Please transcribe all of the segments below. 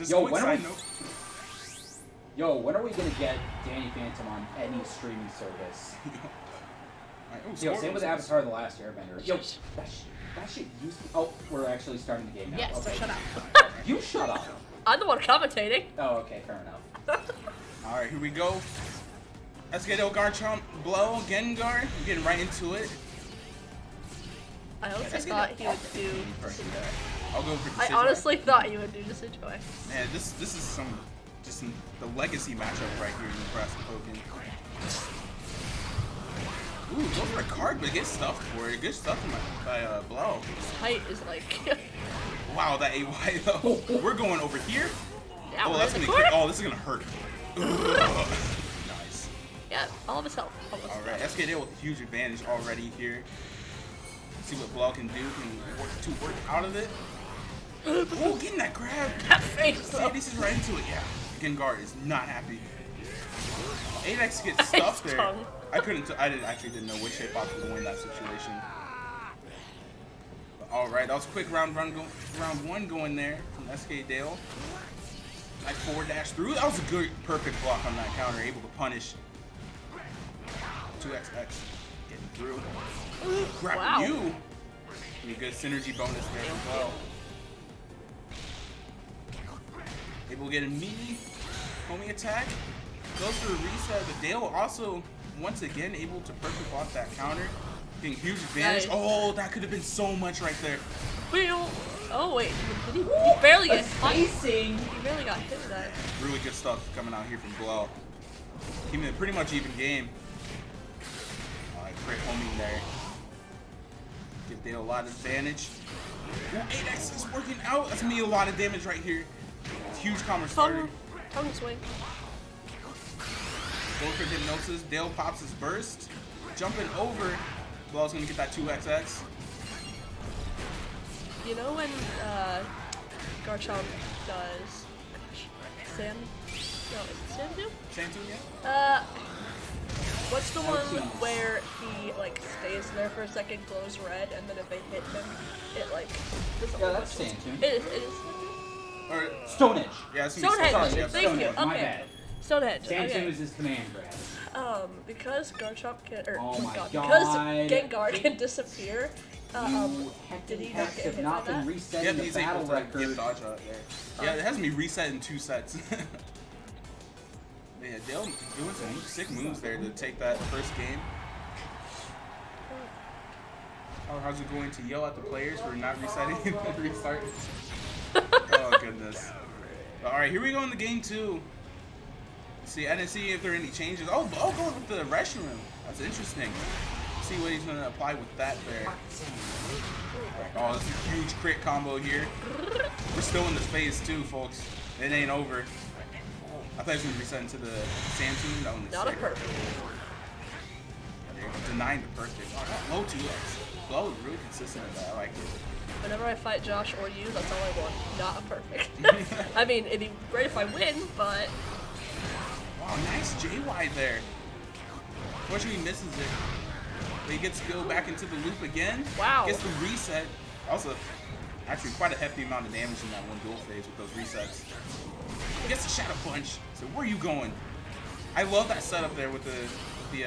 Yo, when are we gonna get Danny Phantom on any streaming service? Yo, same with Avatar: The Last Airbender. Yo, that shit used to... Oh, we're actually starting the game now. Yes, okay. Shut up. You shut up. I'm the one commentating. Oh, okay, fair enough. All right, here we go. SKDale, Garchomp, Blel, Gengar. We're getting right into it. I honestly thought he would do... I'll go for Decidueye. I honestly thought you would do Decidueye. Man, this is some... just some, the legacy matchup right here in the Brass Pokémon. Ooh, go for a card, but get stuff for it. Good stuff by Blel. His height is like... wow, that AY though. We're going over here. Yeah, oh, that's gonna kick. Oh, this is gonna hurt. Nice. Yeah, all of his health. Alright, SKDale with a huge advantage already here. Let's see what Blel can do. Can work out of it. Oh, getting that grab. That face. See, this is right into it. Yeah. Gengar is not happy. 8X gets stuffed there. Tongue. I actually didn't know which hip hop was going in that situation. Alright, that was a quick round one going there from SKDale. Like forward dash through. That was a good, perfect block on that counter. Able to punish. 2XX getting through. Grab you. And a good synergy bonus there as well. Able to get a meaty homing attack. Goes for a reset, but Dale also, once again, able to perfect block that counter. Getting huge advantage. Oh, that could have been so much right there. Oh, wait. He barely got hit. He barely got hit with that. Really good stuff coming out here from Blel. Keeping it pretty much even game. Great homing there. Give Dale a lot of advantage. 8X is working out. That's me a lot of damage right here. It's huge combo starter. Tongue swing. Goker didn't notice. Dale pops his burst. Jumping over. Blel's gonna get that 2XX. You know when Garchomp does Sandu? Sandu, yeah. What's the one where he like stays there for a second, glows red, and then if they hit him, it like doesn't look that's Sandu. It is. Or Stone Edge. Yeah, Stone Edge. Sorry, yeah, thank you. Okay. My bad. Stone Edge. Sandu is his command grab. Because Garchomp can, because Gengar can disappear. Did he not get hit by that? Reset in the battle record. Yeah, it has me reset in 2 sets. Yeah, Dale doing some sick moves there to take that first game. How's it going to yell at the players for not resetting the restart? Oh goodness! All right, here we go in the game 2. See, I didn't see if there are any changes. Oh, go with the restroom. That's interesting. See what he's going to apply with that there. Oh, that's a huge crit combo here. We're still in this phase too, folks. It ain't over. I thought it was going to be set into the sand team. That one is not sick. A perfect. Yeah, denying the perfect. Oh, low 2X. Blow is really consistent with that. I like it. Whenever I fight Josh or you, that's all I want. Not a perfect. I mean, it'd be great if I win, but... Wow, nice JY there. Unfortunately, he misses it. They get to go back into the loop again. Wow. Gets the reset. Also, actually quite a hefty amount of damage in that one dual phase with those resets. Gets the Shadow Punch. So where are you going? I love that setup there with the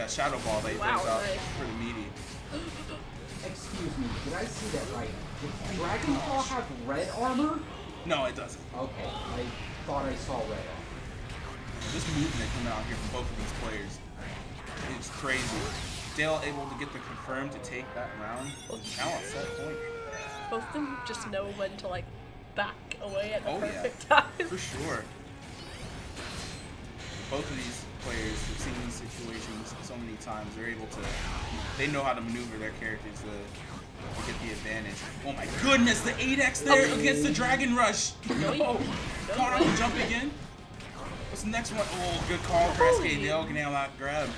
Shadow Ball that he brings out for the meaty. Excuse me, did I see that right? Did Dragon Ball have red armor? No, it doesn't. Okay, I thought I saw red armor. This movement coming out here from both of these players. It's crazy. Dale able to get the confirm to take that round. Now on set point. Both of them just know when to like back away at the perfect time. For sure. Both of these players have seen these situations so many times. They're able to, they know how to maneuver their characters to get the advantage. Oh my goodness, the 8X there against the Dragon Rush. No. Caught on the jump again. What's the next one? Oh, good call for SKDale. Can nail out grab.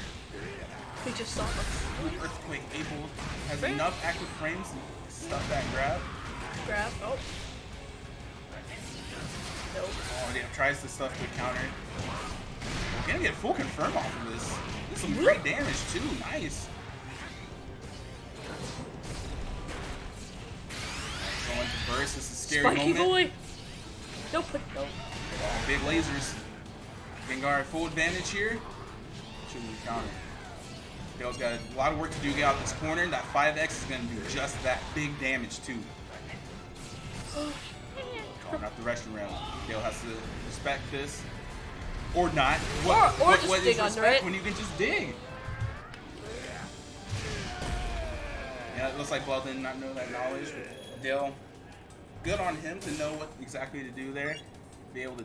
He just saw the Earthquake able has enough active frames to stuff that grab. Oh. Nope. Oh yeah, tries to stuff the counter. We're gonna get full confirm off of this. This is some great damage too. Nice. Going to burst. This is a scary moment. Spiky boy. Nope. big lasers. Gengar at full advantage here. Should be counter. Dale's got a lot of work to do to get out this corner. That 5X is going to do just that big damage too. Calling out the restroom round. Dale has to respect this. Or not. What, or just dig under it. When you can just dig. Yeah, it looks like Blel did not know that knowledge. But Dale, good on him to know what exactly to do there. Be able to